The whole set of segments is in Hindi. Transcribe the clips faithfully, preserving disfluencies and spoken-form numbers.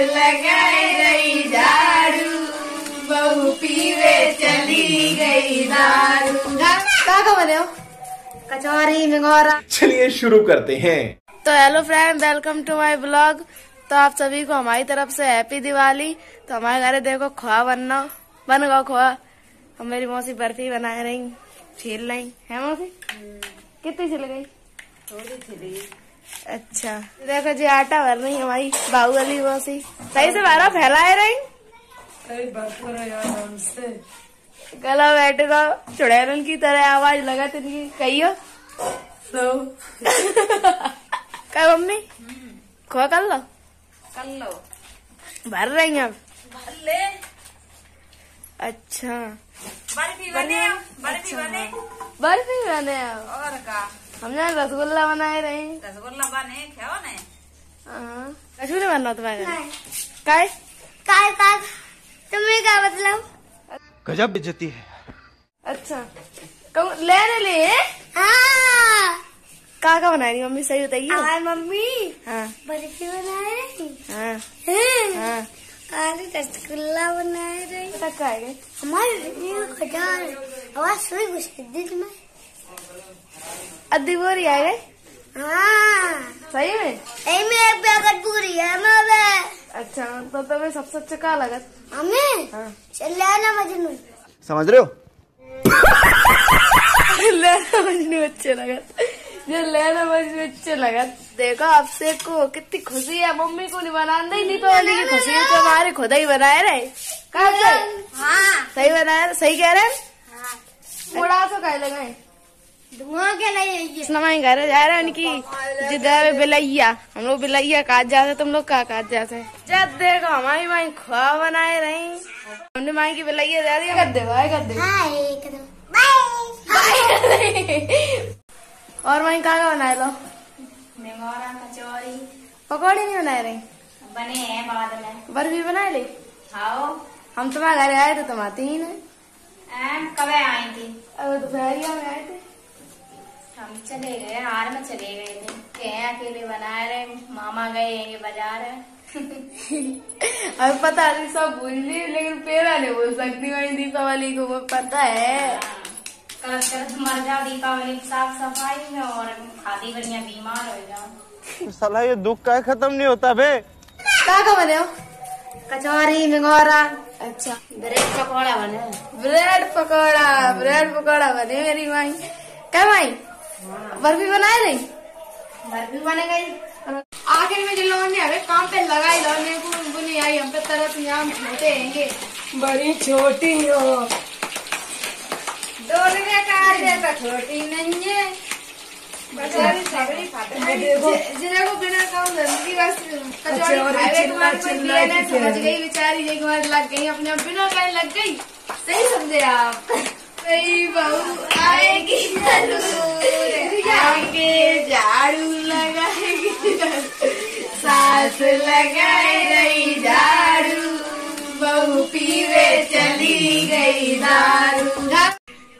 लगाए गई झाड़ू, बहू पीवे चली गई दारू। का बने हो? कचौरी मिंगौरा। चलिए शुरू करते हैं। तो hello friend, welcome to my blog. तो आप सभी को हमारी तरफ से हैप्पी दिवाली। तो हमारे घर देखो खोआ बनना बन गया खोआ। हम मेरी मौसी बर्फी बना रही, छील रही है। मौसी कितनी छिल गई? थोड़ी छिली। अच्छा देखो जी आटा भर रही हमारी बाहुबली मौसी। सही से भरा फैला है रही गला बैठे तो चुड़ैल की तरह आवाज लगा तेरी कही हो। क्या मम्मी खोआ कर लो कर लो भर रही अब भर ले। अच्छा बर्फी बने बर्फी बने बर्फी बने और का हम जाए रसगुल्ला बनाए रहे। रसगुल्ला बने खाओ ने। हां कछु नहीं बनना तुम्हारे काय काय काय तुम्हें क्या मतलब गजब बेइज्जती है। अच्छा कौन ले ले ले। हां का का बना रही मम्मी? सही बताइए। हमारी मम्मी हाँ बर्फी बनाए रही हाँ हाँ आलू रसगुल्ला बनाए रही। पता क्या है हमारे खजान आवाज सुई कुछ दिन में अद्दिबोरी आ गए। हाँ सही में सही में एक पैकेट पूरी है मावे। अच्छा तो तुम्हें सबसे अच्छा क्या लगा? हमें चले ना मजनू समझ रहे हो लेना मजनू अच्छे लगा। जो लेना मुझे अच्छा लगा। देखो आपसे को कितनी खुशी है। मम्मी को नहीं बनाना ही नहीं पाने की खुशी है तो हमारे खुद ही बनाए रहे। हाँ। सही बनाया सही कह रहे थोड़ा सा कह लगाए धुआं क्या नहीं घर जा रहे उनकी जिधर बिलैया हम लोग बिलैया काट जाते तुम लोग का काट जाते। जब देखो हमारी माई खुआ बनाए रही हमने माई की बिलैया जा रही है। कर दे भाई कर दे। और वही का बनाए लो मेंगोरा कचौरी पकौड़े नहीं बनाए रही बने हैं बाद में बर्फी बना ले खाओ। हम तुम्हारे घर आए तो तुम आती ही नहीं। कब आई थी? अब दोपहर में आए थे। हम चले गए हार में चले गए थे कहे अकेले बनाए रहे। मामा गए बाजार अब पता नहीं सब भूल ली लेकिन पेड़ा नहीं बोल सकती वही दीपावली को वो पता है कर कर मर जा दीपावली साफ सफाई में और खादी बढ़िया बीमार हो जाओ। साला ये दुख का खत्म नहीं होता बे। का का बने हो? कचौरी मिंगौरा। अच्छा ब्रेड पकौड़ा बने ब्रेड पकौड़ा ब्रेड पकौड़ा बने मेरी माई। क्या माई बर्फी बनाए नहीं? बर्फी बने गई। आखिर में जो लोग हमें काम पे लगाई लौने को उनको नहीं आई। हम पे तरफ यहाँ छोटे हैंगे बड़ी छोटी हो छोटी नहीं है जिनको बिना काम धंधी बस समझ गई बेचारी एक बार लग गई अपने बिना कहीं लग गई। सही समझे आप सही बहू आएगी आगे झाड़ू लगाएगी सास लगाए गई झाड़ू बहू पीवे चली गई दारू।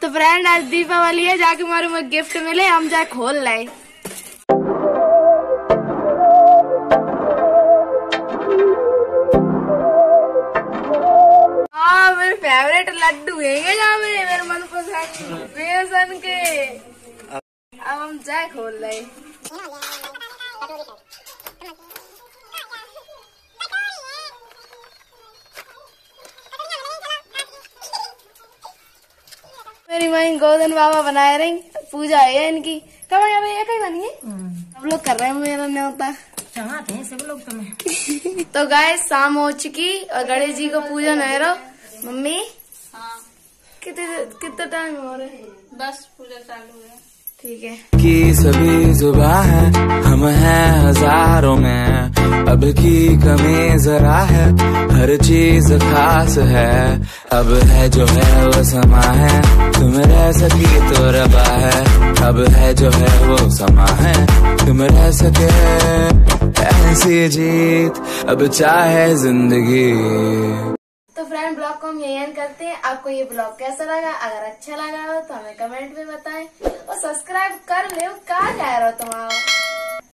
तो फ्रेंड आज दीपावली है जाके हमारे में गिफ्ट मिले हम जाए खोल लाए। हाँ मेरे फेवरेट लड्डू है मेरे मेरे मनपसंद बेसन के। अब हम जाए खोल लाए। मेरी माई गोल्डन बाबा बनाए रही पूजा है इनकी। कब एक ही बनी है सब लोग कर रहे हैं मेरा न्योता हैं सब लोग तुम्हें। तो गाय शाम हो चुकी और गणेश जी को पूजन है रो मम्मी। हाँ। कितने कितना टाइम हो रहा है? बस पूजा चालू है। ठीक है की सभी जुबा है हम हैं हजारों में अब की कमी जरा है हर चीज खास है अब है जो है वो समा है तुम रह सके तो रबा है अब है जो है वो समा है तुम रह सके ऐसी जीत अब चाहे जिंदगी। तो फ्रेंड ब्लॉग को हम यही एंड करते हैं। आपको ये ब्लॉग कैसा लगा? अगर अच्छा लगा हो तो हमें कमेंट में बताएं और सब्सक्राइब कर ले। कहाँ जा रहे हो तुम?